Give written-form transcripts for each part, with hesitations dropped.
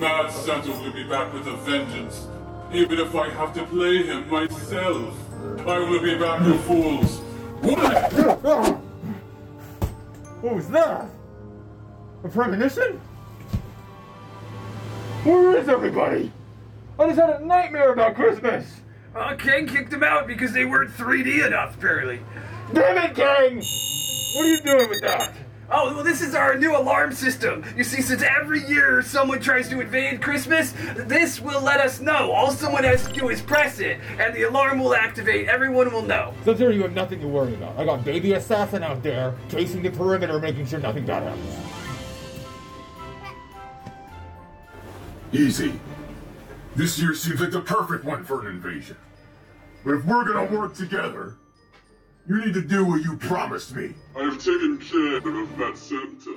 Mad Santa will be back with a vengeance. Even if I have to play him myself, I will be back, you fools. What? What was that? A premonition? Where is everybody? I just had a nightmare about Christmas! Kang kicked them out because they weren't 3D enough, apparently. Damn it, Kang! What are you doing with that? Oh, well, this is our new alarm system. You see, since every year someone tries to invade Christmas, this will let us know. All someone has to do is press it, and the alarm will activate. Everyone will know. So there you have nothing to worry about. I got baby assassin out there, chasing the perimeter, making sure nothing bad happens. Easy. This year seems like the perfect one for an invasion. But if we're gonna work together, you need to do what you promised me. I have taken care of that Santa.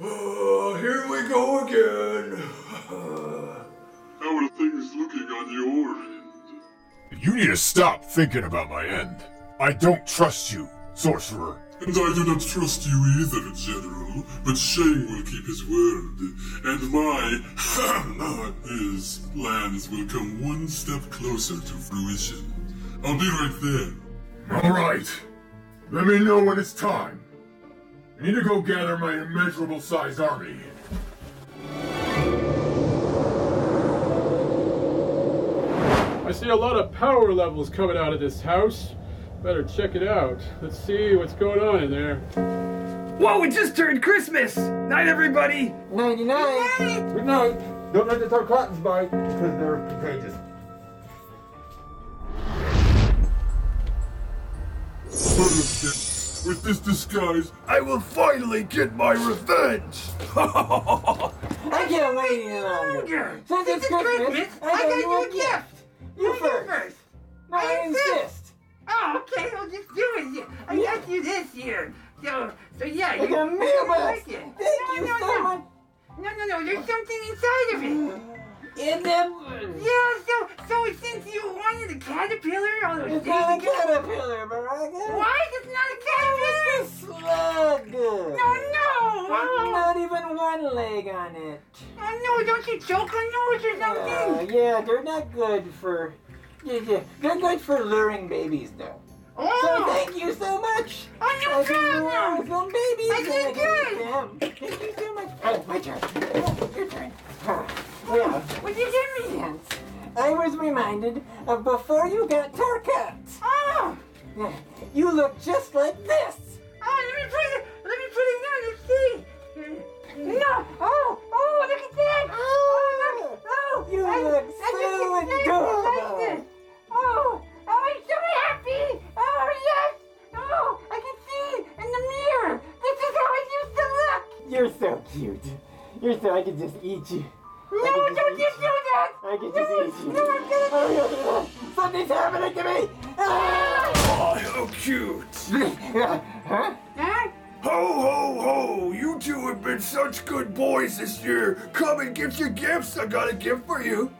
Oh, here we go again. How are things looking on your end? You need to stop thinking about my end. I don't trust you, Sorcerer. And I do not trust you either, General, but Shane will keep his word, and my his plans will come one step closer to fruition. I'll be right there. Alright, let me know when it's time. I need to go gather my immeasurable-sized army. I see a lot of power levels coming out of this house. Better check it out. Let's see what's going on in there. Whoa, it just turned Christmas! Night, everybody! 99! Good night! Don't let the tarcottons bite, because they're contagious. With this disguise, I will finally get my revenge! I can't wait any longer! Since it's Christmas, I got you a gift! You first! I insist! Oh, okay, I'll just do it. I got you this year. So yeah, you got me about it. Thank you so much. No, there's something inside of it. In them? Yeah, so since you wanted a caterpillar, all those things. It's not a caterpillar, Baraga. Why? It's not a caterpillar. It's a slug. No. Not even one leg on it. Oh no, don't you choke on those or something? Yeah, they're not good for. Yeah. They're good for luring babies, though. Oh. So thank you so much. Oh, no problem. Some babies. I did good. Thank you so much. Oh, my turn. Oh, your turn. Well, what did you give me then? I was reminded of before you got Tarkats. Oh. You look just like this. Oh, let me put it down and see. No! Oh, look at that! Oh, look! You look so adorable! Oh, I'm so happy! Oh, yes! Oh, I can see in the mirror! This is how I used to look! You're so cute. I could just eat you. No, don't you do that! I could just eat you. No, I'm gonna do that! Something's happening to me! Oh, how cute! Huh? Ho, ho, ho! You two have been such good boys this year! Come and get your gifts! I got a gift for you!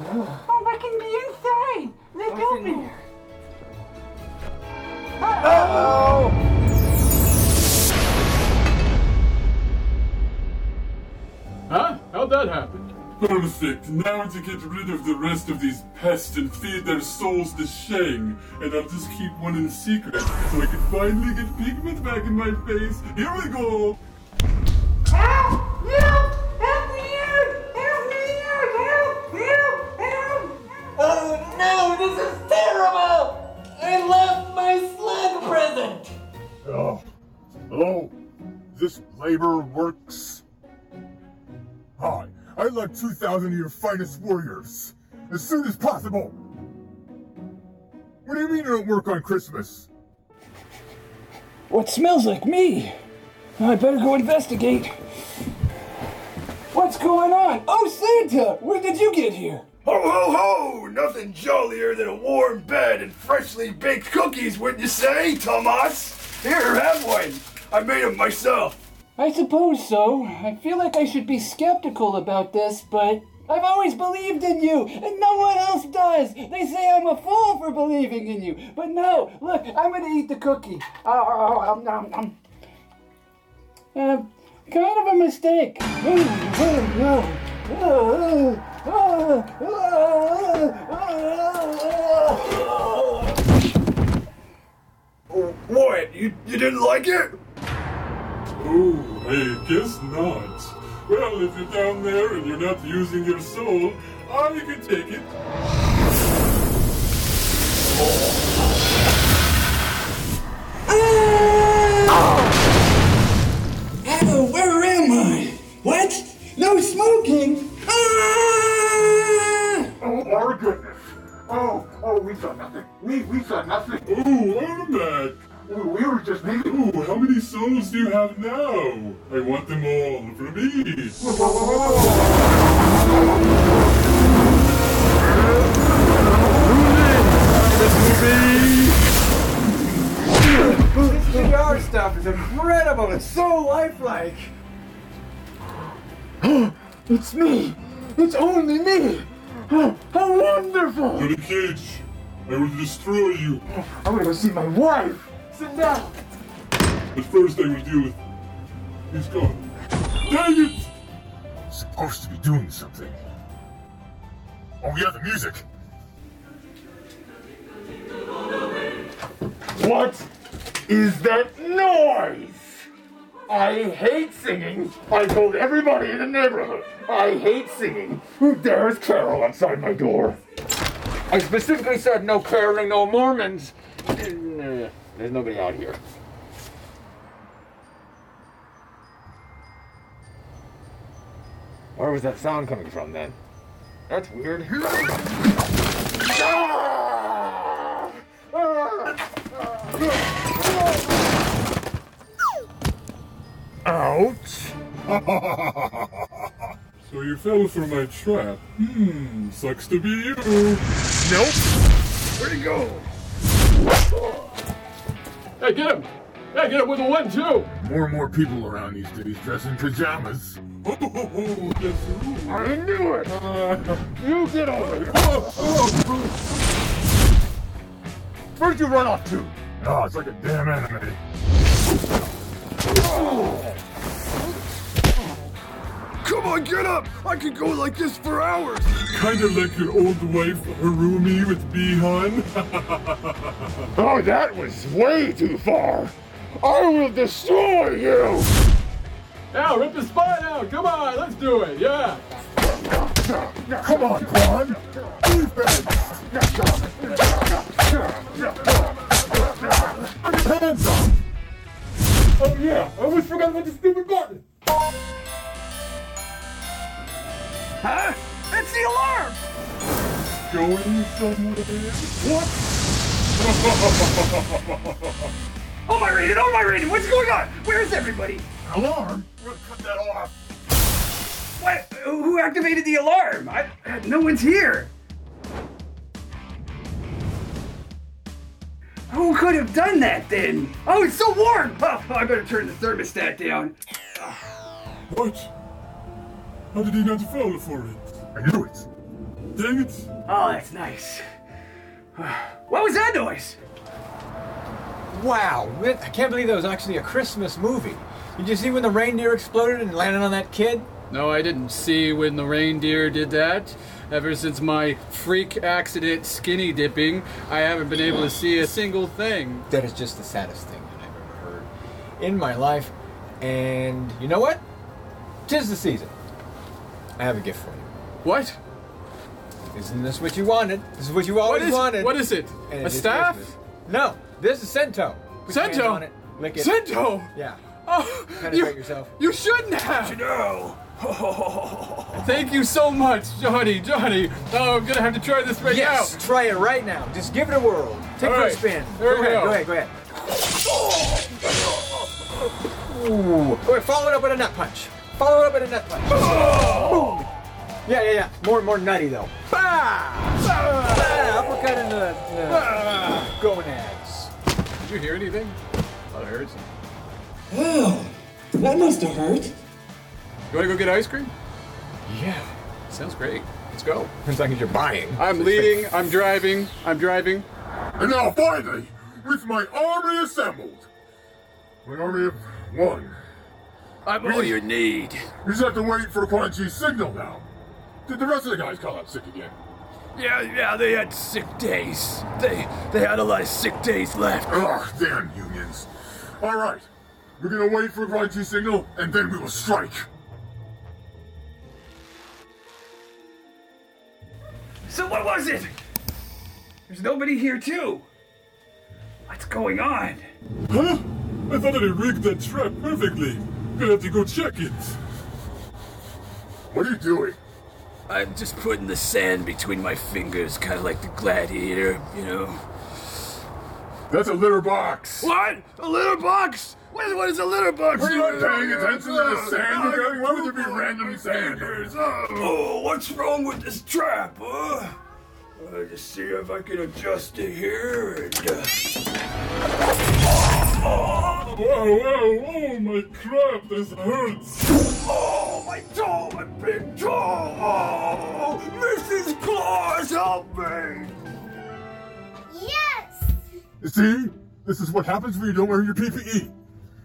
Oh, I can be inside! Let's open it! Uh-oh! Huh? How'd that happen? Perfect! Now to get rid of the rest of these pests and feed their souls to Shang. And I'll just keep one in secret so I can finally get pigment back in my face. Here we go! Help! Help! Help me out! Help me out! Help! Help! Help! Oh no! This is terrible! I left my slug present! Hello? This labor works? Hi. I'd like 2,000 of your finest warriors, as soon as possible. What do you mean you don't work on Christmas? What smells like me? I better go investigate. What's going on? Oh, Santa, where did you get here? Ho, ho, ho! Nothing jollier than a warm bed and freshly baked cookies, wouldn't you say, Thomas? Here, have one. I made them myself. I suppose so. I feel like I should be skeptical about this, but I've always believed in you, and no one else does. They say I'm a fool for believing in you, but no. Look, I'm gonna eat the cookie. Kind of a mistake. What? You didn't like it? Oh, I guess not. Well, if you're down there and you're not using your soul, I can take it. Oh, where am I? What? No smoking! Ah! Oh, my goodness. Oh, we saw nothing. We saw nothing. Oh, I'm back. We were just needing... Oh, how many souls do you have now? I want them all for me. This VR stuff is incredible. It's so lifelike. It's me. It's only me. How wonderful. Go to cage. I will destroy you. I'm going to see my wife. Sit down. But first I will deal with... He's gone. Dang it! Supposed to be doing something. Oh yeah, the music. What is that noise? I hate singing. I told everybody in the neighborhood. I hate singing. Who dares carol outside my door? I specifically said no caroling, no Mormons. There's nobody out here. Where was that sound coming from then? That's weird. Ouch! So you fell for my trap. Sucks to be you. Nope. Where'd he go? Hey, get him! Hey, get him with a 1-2! More and more people around these days dressed in pajamas. Oh, that's rude. I knew it! You get over here! Where'd you run off to? Oh, it's like a damn enemy. Oh. Come on, get up! I could go like this for hours! Kinda like your old wife, Harumi, with Behan. Oh, that was way too far. I will destroy you! Now, rip his spine out. Come on, let's do it, yeah. Come on, Quan. Hands up! Oh, yeah, I always forgot about the stupid button. Huh? It's the alarm! Going somewhere? What? Oh my Raiden, what's going on? Where is everybody? Alarm? We'll cut that off. What? Who activated the alarm? No one's here. Who could have done that then? Oh, it's so warm! Oh, I better turn the thermostat down. What? How did he not fall for it? I knew it. Dang it. Oh, that's nice. What was that noise? Wow, I can't believe that was actually a Christmas movie. Did you see when the reindeer exploded and landed on that kid? No, I didn't see when the reindeer did that. Ever since my freak accident skinny dipping, I haven't been able to see a single thing. That is just the saddest thing that I've ever heard in my life. And you know what? 'Tis the season. I have a gift for you. What? Isn't this what you wanted? This is what you always wanted. What is it? And a staff? Christmas. No, this is Sento. Put Sento? On it, lick it. Sento? Yeah. Oh, penetrate yourself. You shouldn't have. You know. Thank you so much, Johnny. Oh, I'm gonna have to try this right now. Yes, try it right now. Just give it a whirl. Take it for a spin. Go ahead. Oh. Ooh. Wait, follow it up with a nut punch. Boom! Yeah. More nutty though. Bah! Uppercut in the gonads. Did you hear anything? Oh, it hurts. Wow, that must have hurt. You want to go get ice cream? Yeah, sounds great. Let's go. It's like you're buying. I'm leading. I'm driving. And now finally, with my army assembled, my army of one. I'm all you need. You just have to wait for Quan Chi's signal now. Did the rest of the guys call out sick again? Yeah, they had sick days. They had a lot of sick days left. Ugh, damn unions. All right, we're gonna wait for a Crunchy signal, and then we will strike. So what was it? There's nobody here too. What's going on? Huh? I thought I rigged that trap perfectly. Gonna have to go check it. What are you doing? I'm just putting the sand between my fingers, kind of like the gladiator, you know. That's a litter box. What? A litter box? What is a litter box? Are you not paying attention to the sand? Why would there be random sand? Oh, what's wrong with this trap, huh? I'll just see if I can adjust it here and... Oh, whoa, my crap, this hurts. Oh, my toe, my big toe. Oh, Mrs. Claus, help me. Yes! See? This is what happens when you don't wear your PPE.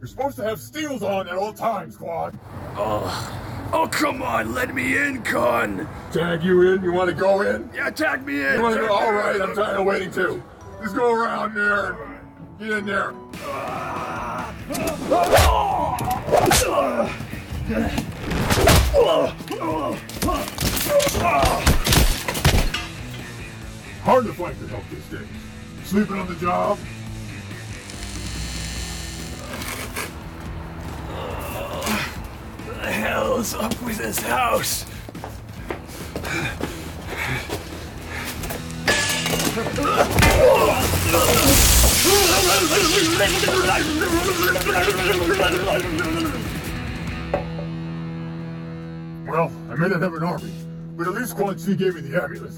You're supposed to have steels on at all times, Quad. Oh, come on, let me in, Con! Tag you in? You want to go in? Yeah, tag me in! You want to go? Alright, I'm tired of waiting too. Just go around there and get in there. Hard to fight the help these days. Sleeping on the job? What the hell's up with this house? Well, I may not have an army, but at least Quan Chi gave me the amulet.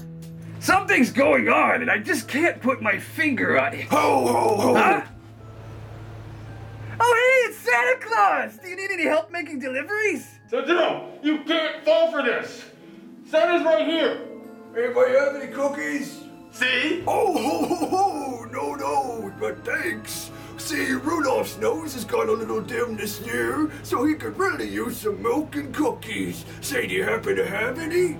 Something's going on, and I just can't put my finger on it. Ho, ho, ho! Huh? Oh, hey, it's Santa Claus! Do you need any help making deliveries? No, you can't fall for this! Santa's right here! Anybody have any cookies? See? Oh, ho, ho, ho! No, but thanks! See, Rudolph's nose has gone a little dim this year, so he could really use some milk and cookies. Say, do you happen to have any?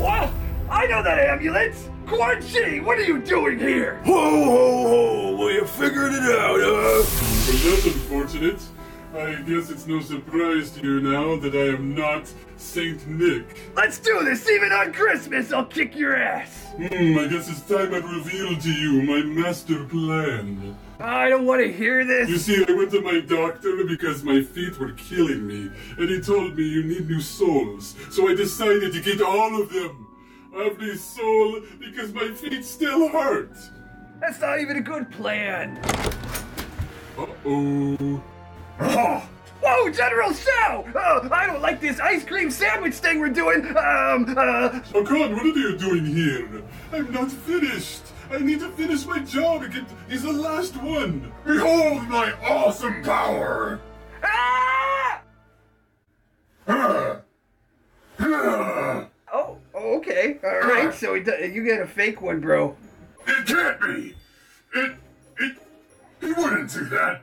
What? I know that ambulance! Quan Chi, what are you doing here? Ho, ho, ho! Well, you figured it out, huh? Well, that's unfortunate. I guess it's no surprise to you now that I am not Saint Nick. Let's do this! Even on Christmas, I'll kick your ass! I guess it's time I revealed to you my master plan. I don't want to hear this. You see, I went to my doctor because my feet were killing me, and he told me you need new soles, so I decided to get all of them. Every soul, because my feet still hurt. That's not even a good plan. Uh-oh. Oh. Whoa, General Shao! Oh, I don't like this ice cream sandwich thing we're doing. Oh, God, what are you doing here? I'm not finished. I need to finish my job. He's the last one. Behold my awesome power. Ah! Okay, alright, so you get a fake one, bro. It can't be! He wouldn't do that!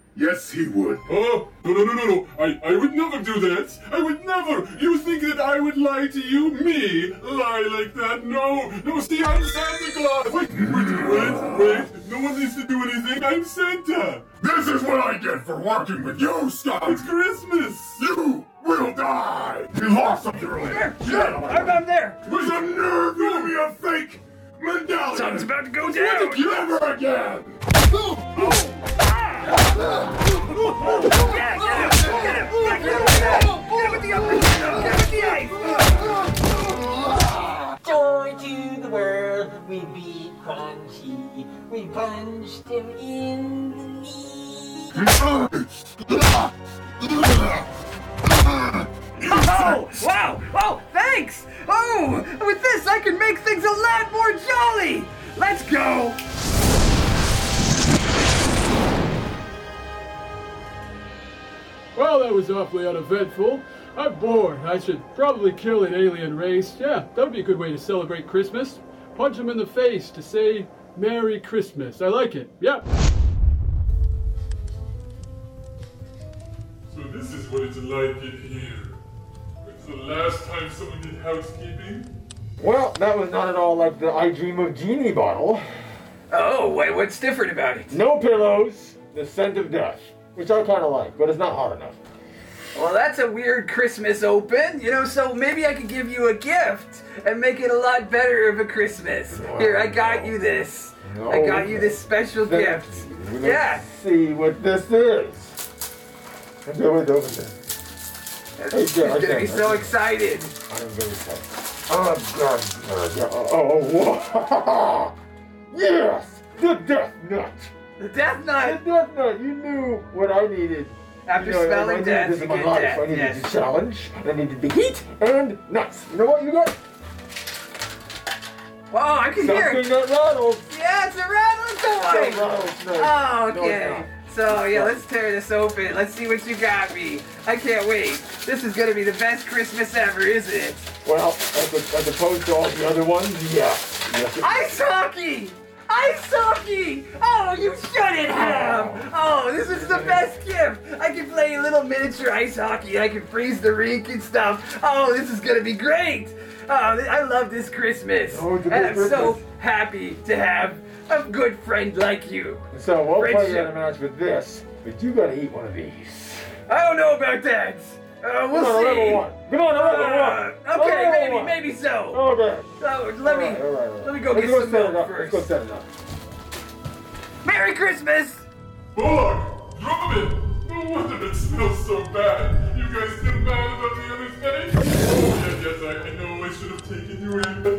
Yes, he would. Oh, no, I would never do that! I would never! You think that I would lie to you? Me? Lie like that? No, see, I'm Santa Claus! Wait, no one needs to do anything, I'm Santa! This is what I get for working with you, Scott! It's Christmas! You! We'll die! We lost something earlier. Yeah, I'm there! With a nerve to be a fake medallion! Something's about to go down! Never again! Get him! Joy to the world, we beat Crunchy. We punched him in the knee. Oh! Wow! Oh, thanks! Oh! With this, I can make things a lot more jolly! Let's go! Well, that was awfully uneventful. I'm bored. I should probably kill an alien race. Yeah, that would be a good way to celebrate Christmas. Punch them in the face to say, Merry Christmas. I like it. Yeah. So this is is what it's like in here. It's the last time someone did housekeeping. Well, that was not at all like the I Dream of Genie bottle. Oh, wait, what's different about it? No pillows, the scent of death, which I kind of like, but it's not hard enough. Well, that's a weird Christmas open, you know, so maybe I could give you a gift and make it a lot better of a Christmas. Oh, here, I got you this. No, I got you this special gift. Let's see what this is. I'm going to open this. He's going to be so excited. I'm very excited. Oh, God. Oh, whoa. Yes! The Death Nut. The Death Nut. The Death Nut. You knew what I needed. After smelling death, you get death. I needed a challenge, I needed the heat, and nuts. You know what you got? Wow, I can hear it. Something that rattles. Yeah, it's a rattling toy. Oh, okay. So, yeah, let's tear this open. Let's see what you got me. I can't wait. This is going to be the best Christmas ever, isn't it? Well, as opposed to all the other ones, yeah. Ice hockey! Ice hockey! Oh, you shouldn't have! Oh, this is the best gift! I can play little miniature ice hockey. I can freeze the rink and stuff. Oh, this is gonna be great! Oh, I love this Christmas. Oh, and I'm so happy to have a good friend like you. So we'll play you in a match with this, but you gotta eat one of these. I don't know about that. We'll see. Go on, level one. Okay, maybe so. Okay. So let me go get some milk first. Let's go set it up. Merry Christmas! Bullock! Drummond! Oh, what did it smell so bad? You guys still mad about the other thing? Oh, yes, I know I should have taken you in, but